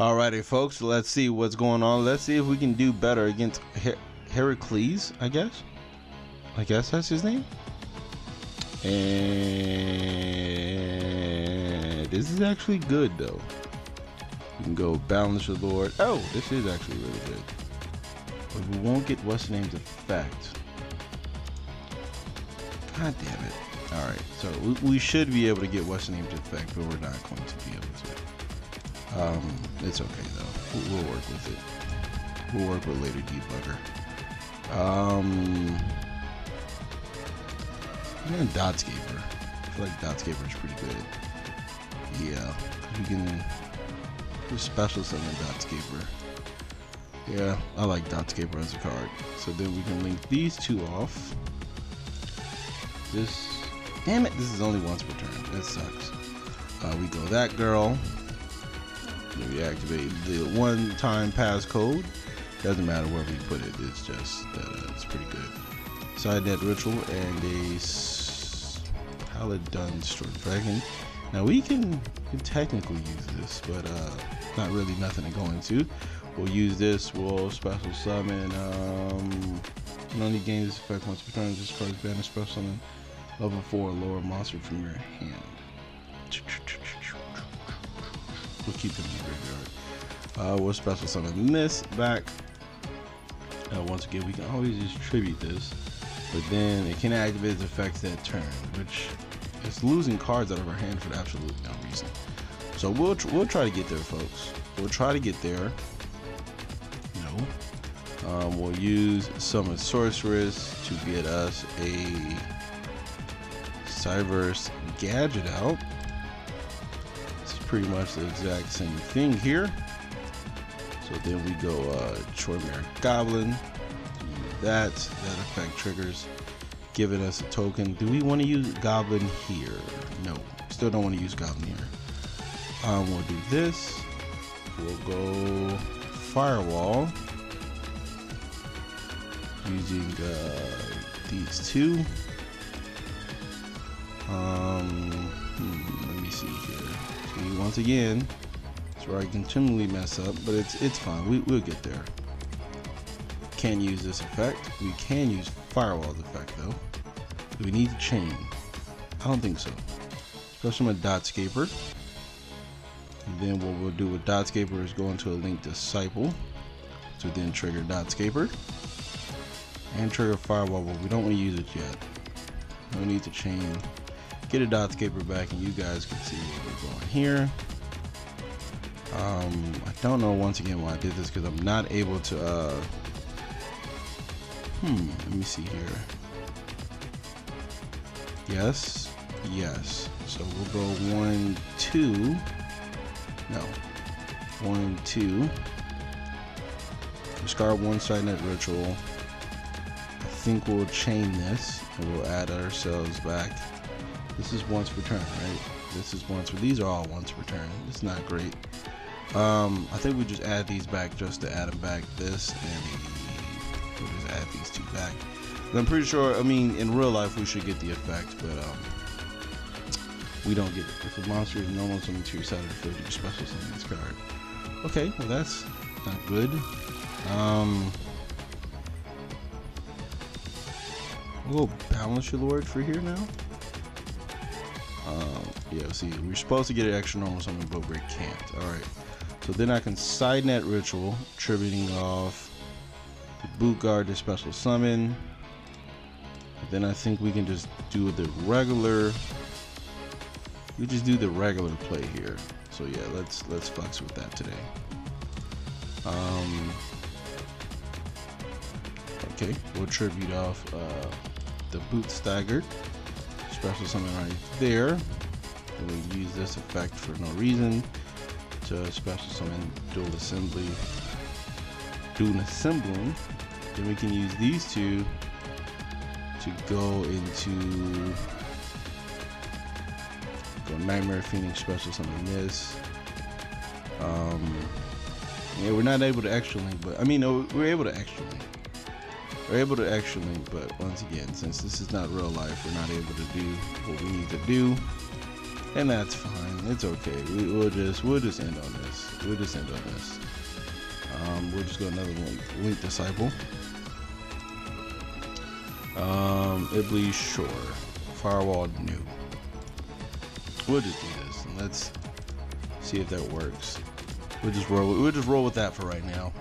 Alrighty, folks, let's see what's going on. Let's see if we can do better against Heracles, I guess. I guess that's his name. And this is actually good, though. We can go Balancer Lord. Oh, this is actually really good. But we won't get what's name's effect. God damn it. Alright, so we should be able to get what's name's effect, but we're not going to be able to. It's okay, though. We'll work with it. We'll work with later debugger. And Dotscaper. I feel like Dotscaper is pretty good. Yeah, you can just special summon Dotscaper. Yeah, I like Dotscaper as a card. So then we can link these two off. This, damn it, this is only once per turn. That sucks. We go that girl. Then we activate the one time passcode. Doesn't matter where we put it. It's just it's pretty good. Side net ritual and a Paladin Storm Dragon. Now we can technically use this, but not really nothing to go into. We'll use this. We'll special summon. Can only gain this effect once per turn. This card banish special summon level 4 or lower monster from your hand. We'll keep them in the graveyard. We'll special summon this back. Once again, we can always just tribute this. But then it can activate its effects that turn, which is losing cards out of our hand for absolutely no reason. So we'll try to get there, folks. We'll try to get there. No. We'll use Summon Sorceress to get us a Cyberse gadget out. It's pretty much the exact same thing here. So then we go Chormier Goblin. That effect triggers, giving us a token. Do we want to use Goblin here? No, still don't want to use Goblin here. We'll do this. We'll go Firewall using these two. Let me see here. See, once again, it's where I continually mess up, but it's fine. We'll get there. Can use this effect. We can use Firewall's effect though. Do we need to chain? I don't think so. Especially with Dotscaper. And then what we'll do with Dotscaper is go into a Link disciple to then trigger Dotscaper and trigger Firewall. But we don't want to use it yet. No need to chain. Get a Dotscaper back, and you guys can see where we're going here. I don't know once again why I did this because I'm not able to. Let me see here. Yes, yes. So we'll go 1, 2. No, 1, 2. Discard one side net ritual. I think we'll chain this and we'll add ourselves back. This is once per turn, right? This is once. These are all once per turn. It's not great. I think we just add these back just to add them back. This and these. We'll just add these two back. But I'm pretty sure, I mean, in real life, we should get the effect, but we don't get it. If a monster is normal summon to your side of the field, you special summon this card. Okay, well, that's not good. We'll go Balancer Lord for here now. Yeah, see, we're supposed to get an extra normal summon, but we can't. Alright, so then I can side net ritual, tributing off Boot guard to special summon. And then I think we can just do the regular. We just do the regular play here. So yeah, let's flex with that today. Okay, we'll tribute off the boot staggered. Special summon right there. And we'll use this effect for no reason to special summon dual assembly. Then we can use these two to go into Nightmare Phoenix special summon this. Yeah, we're not able to extra link, but I mean, no, we're able to extra link. We're able to extra link, but once again, since this is not real life, we're not able to do what we need to do. and that's fine. It's okay. We'll just end on this. We'll just go another one. Link disciple. Iblis Shore. Firewall new. We'll just do this. And let's see if that works. We'll just roll with that for right now.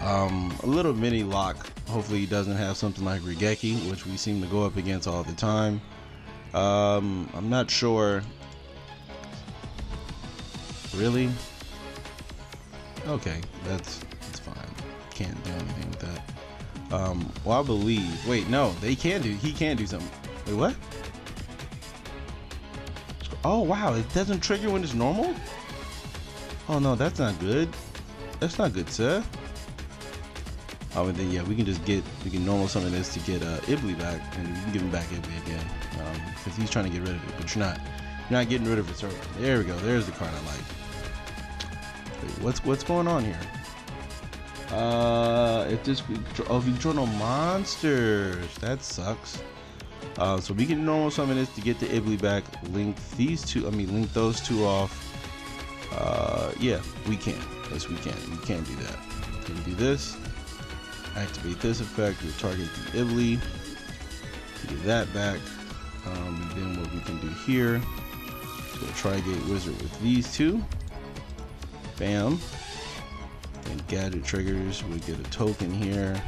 A little mini lock. Hopefully he doesn't have something like Raigeki, which we seem to go up against all the time. I'm not sure. Really? Okay, that's fine. Can't do anything with that. Well, I believe. Wait, no, they can do. He can do something. Wait, what? Oh wow, it doesn't trigger when it's normal? Oh no, that's not good. That's not good, sir. Oh, and then yeah, we can just get, we can normal summon this to get Iblee back, and we can give him back Iblee again, because he's trying to get rid of it, but you're not getting rid of it, sir. There we go. There's the card I like. Wait, what's going on here? If you draw no monsters, that sucks. So we can normal summon this to get the Iblee back, link those two off. Yeah, we can. Yes, we can. We can do that. We can do this. Activate this effect. We'll target the Iblee. Get that back. And then what we can do here, we'll Tri-Gate Wizard with these two. Bam. Then gadget triggers. We get a token here.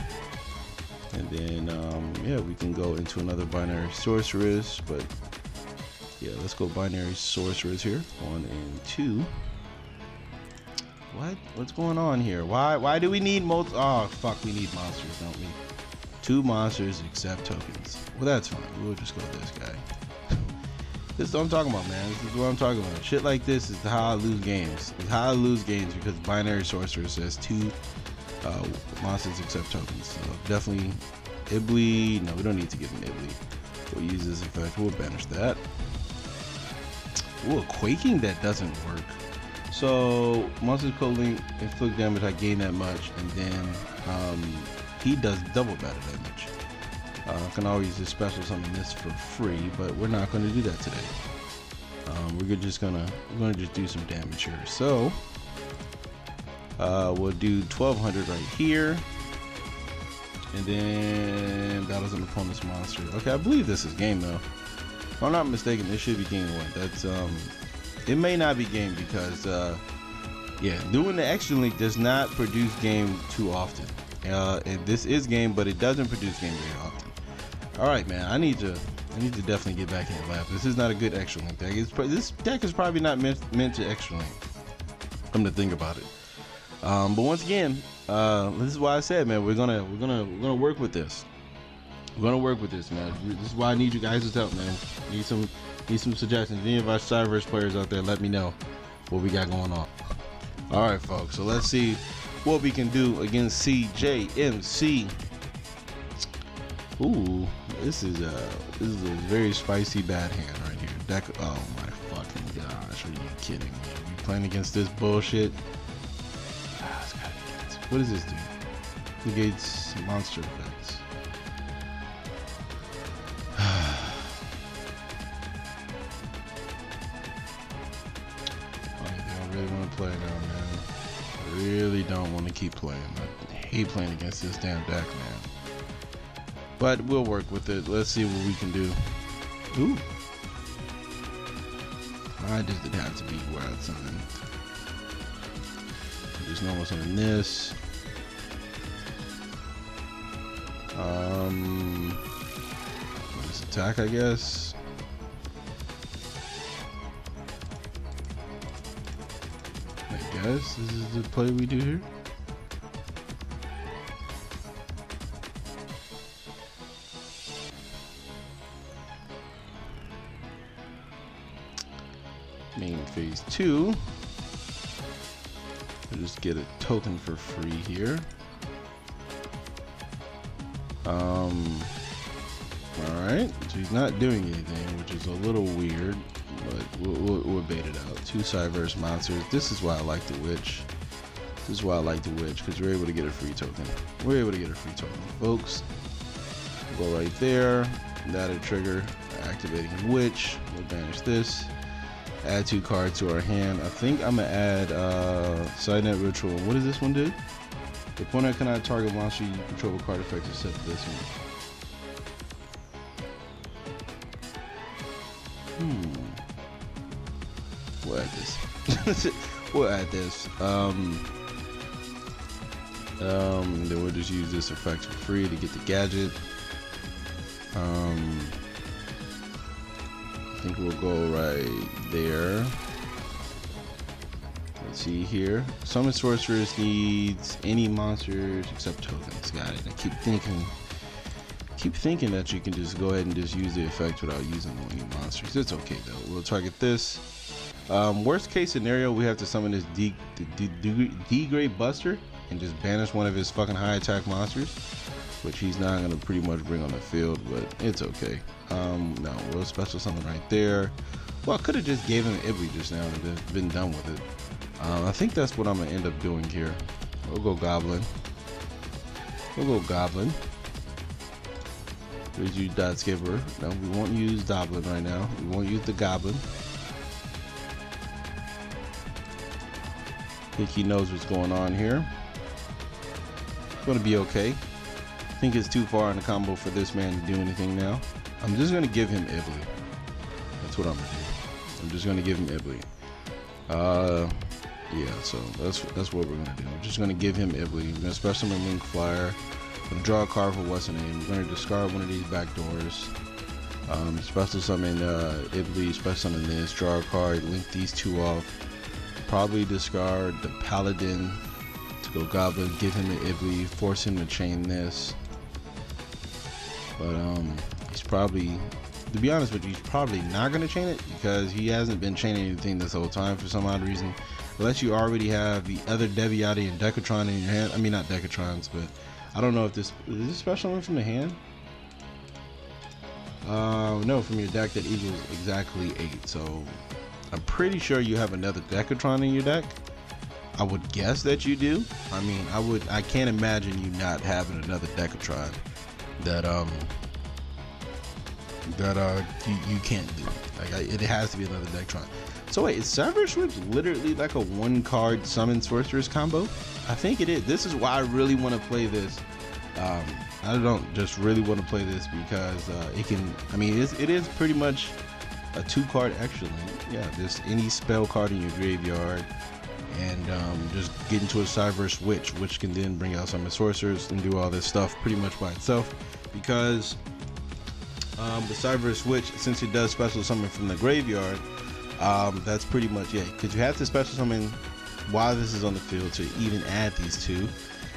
And then, yeah, we can go into another binary sorceress. But yeah, let's go binary sorceress here. 1 and 2. What? What's going on here? Why do we need multi? Oh fuck, we need monsters, don't we? 2 monsters except tokens. Well, that's fine. We'll just go with this guy. This is what I'm talking about, man. This is what I'm talking about. Shit like this is how I lose games. It's how I lose games, because binary sorceress has 2 monsters except tokens. So definitely Iblee. No, we don't need to give him Iblee. We'll use this effect. We'll banish that. Ooh, quaking, that doesn't work. So, monsters co-link, inflict damage, I gain that much, and then he does double battle damage. I can always just special summon this for free, but we're not going to do that today. We're gonna just do some damage here. So, we'll do 1200 right here, and then battles an opponent's monster. Okay, I believe this is game though. If I'm not mistaken, this should be game one. That's it may not be game, because yeah, doing the extra link does not produce game too often. And this is game, but it doesn't produce game very often. All right, man, I need to definitely get back in the lab. This is not a good extra link deck. This deck is probably not meant to extra link. Come to think about it. But once again, this is why I said, man, we're gonna work with this. We're gonna work with this, man. This is why I need you guys' help, man. Need some suggestions. Any of our Cyberse players out there, let me know what we got going on. All right, folks, so let's see what we can do against C J M C. Ooh, this is a very spicy bad hand right here. Oh my fucking gosh, are you kidding me? Are we playing against this bullshit? Ah, it's gotta be against. What does this do? Negates monster effects. Don't want to keep playing. I hate playing against this damn deck, man. But we'll work with it. Let's see what we can do. Ooh. I just didn't have to be wild something. Just normal summon this. Let's attack, I guess. This is the play we do here. Main phase 2. We'll just get a token for free here. Alright, so he's not doing anything, which is a little weird. But we'll bait it out. 2 Cyberse monsters. This is why I like the witch. This is why I like the witch, because we're able to get a free token. We're able to get a free token, folks. Go right there. That'll trigger. activating Witch. We'll banish this. Add two cards to our hand. I think I'm gonna add Side Net Ritual. What does this one do? The opponent cannot target monster you control with card effects except this one. Hmm. We'll add this. We'll add this. Then we'll just use this effect for free to get the gadget. I think we'll go right there. Let's see here. Summon Sorceress needs any monsters except tokens. Got it. I keep thinking that you can just go ahead and just use the effect without using any monsters. It's okay though. We'll target this. Worst case scenario, we have to summon this D-Grade Buster and just banish one of his fucking high attack monsters, which he's not gonna pretty much bring on the field, but it's okay. No, we'll special summon right there. Well, I could have just gave him Iblee just now and been done with it. I think that's what I'm gonna end up doing here. We'll go Goblin. We'll use Dotskipper. No, we won't use Goblin right now. We won't use the Goblin. I think he knows what's going on here. It's gonna be okay. I think it's too far in the combo for this man to do anything now. I'm just gonna give him Iblee. That's what I'm gonna do. I'm just gonna give him Iblee. Yeah, so that's what we're gonna do. I'm just gonna give him Iblee. We're gonna special summon Link Flyer. We're gonna draw a card for Western Aim. We're gonna discard one of these back doors. Special summon Iblee, special summon this, draw a card, link these two off. Probably discard the Paladin to go Goblin, give him an Iblee, force him to chain this. But he's probably, to be honest with you, he's probably not going to chain it because he hasn't been chaining anything this whole time for some odd reason. Unless you already have the other Deviati and Decatron in your hand. I mean, not Decatrons, but I don't know if this is this special one from the hand. No, from your deck that equals exactly 8. So I'm pretty sure you have another Decatron in your deck. I would guess that you do. I mean, I can't imagine you not having another Decatron that you can't do. Like it has to be another Decatron. So wait, is Cyberse Witch literally like a one card Summon Sorceress combo? I think it is. This is why I really want to play this. I don't just really want to play this because it can, I mean, it is pretty much a 2 card extra link. Yeah, just any spell card in your graveyard and just get into a Cyberse Witch, which can then bring out Summon Sorcerers and do all this stuff pretty much by itself, because the Cyberse Witch, since it does special summon from the graveyard, that's pretty much it, because you have to special summon while this is on the field to even add these two,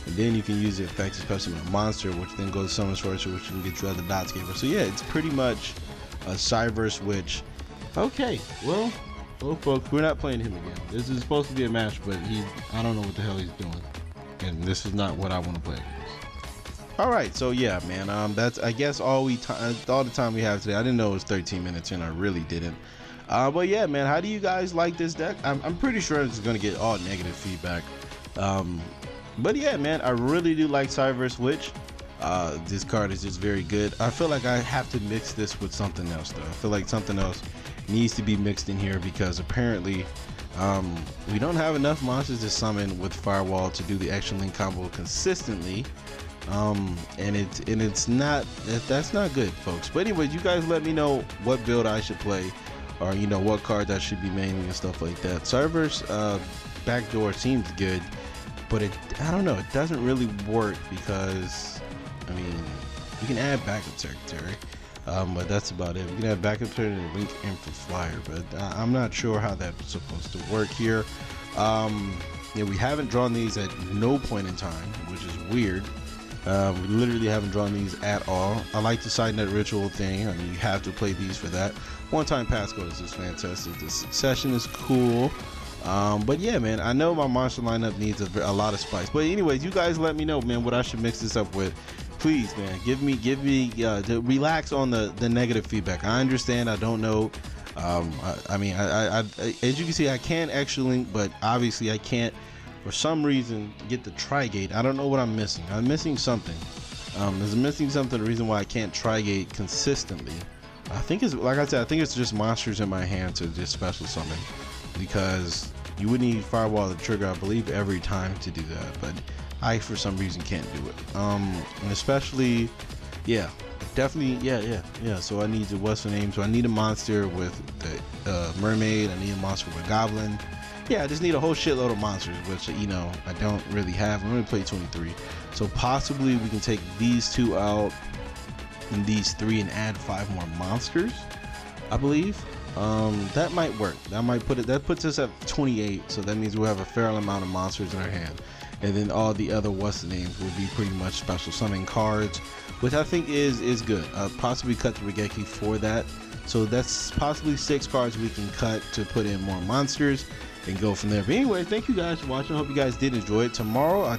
and then you can use the effect to special summon a monster, which then goes Summon Sorcerer, which can get you out of the Dotscaper. So yeah, it's pretty much a Cyberse Witch. Okay, well, well, folks, we're not playing him again. This is supposed to be a match, but I don't know what the hell he's doing. And this is not what I want to play against. All right, so yeah, man, that's, I guess, all the time we have today. I didn't know it was 13 minutes in. I really didn't. But yeah, man, how do you guys like this deck? I'm pretty sure it's going to get all negative feedback. But yeah, man, I really do like Cyberse Witch. This card is just very good. I feel like I have to mix this with something else, though. I feel like something else needs to be mixed in here, because apparently we don't have enough monsters to summon with Firewall to do the action link combo consistently, and it's not, that's not good, folks. But anyways, you guys let me know what build I should play, or you know, what cards I should be maining and stuff like that. Cyberse Back Door seems good, but I don't know, it doesn't really work, because I mean, you can add Backup Secretary, but that's about it. We can have Backup Secretary and Link for Flyer, but I'm not sure how that's supposed to work here. Yeah, we haven't drawn these at no point in time, which is weird. We literally haven't drawn these at all. I like the Side Net Ritual thing. I mean, you have to play these for that. One Time Passcode is just fantastic. The Succession is cool. But yeah, man, I know my monster lineup needs a lot of spice. But anyways, you guys let me know, man, what I should mix this up with. Please, man, give me relax on the negative feedback. I understand, I don't know. I mean, as you can see, I can actually link, but obviously I can't, for some reason, get the Tri-Gate. I don't know what I'm missing. I'm missing something. The reason why I can't Tri-Gate consistently. I think it's, like I said, I think it's just monsters in my hand to just special summon, because you would need Firewall to trigger, I believe, every time to do that, but I, for some reason, can't do it. And especially, yeah, definitely, yeah, so I need the Western Aim, so I need a monster with the mermaid, I need a monster with a goblin. Yeah, I just need a whole shitload of monsters, which, you know, I don't really have. I'm going to play 23, so possibly we can take these two out and these three and add 5 more monsters, I believe. That might work. That might put it, that puts us at 28, so that means we'll have a fair amount of monsters in our hand, and then all the other what's the names will be pretty much special summon cards, which I think is good. Possibly cut the Raigeki for that, so that's possibly 6 cards we can cut to put in more monsters and go from there. But anyway, thank you guys for watching. I hope you guys did enjoy it. Tomorrow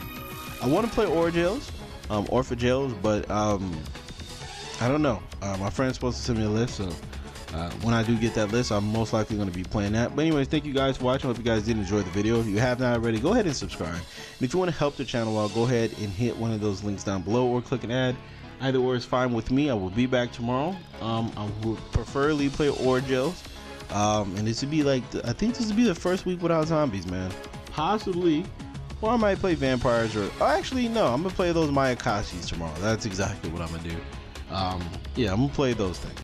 I want to play Orphegels, but I don't know, my friend's supposed to send me a list, so when I do get that list, I'm most likely going to be playing that. But anyways, thank you guys for watching. I hope you guys did enjoy the video. If you have not already, go ahead and subscribe. And if you want to help the channel out, go ahead and hit one of those links down below or click an ad. Either or is fine with me. I will be back tomorrow. I will preferably play Orphegels. And this would be like, I think this would be the first week without zombies, man. Possibly. Or I might play Vampires, or actually, no, I'm going to play those Mayakashis tomorrow. That's exactly what I'm going to do. Yeah, I'm going to play those things.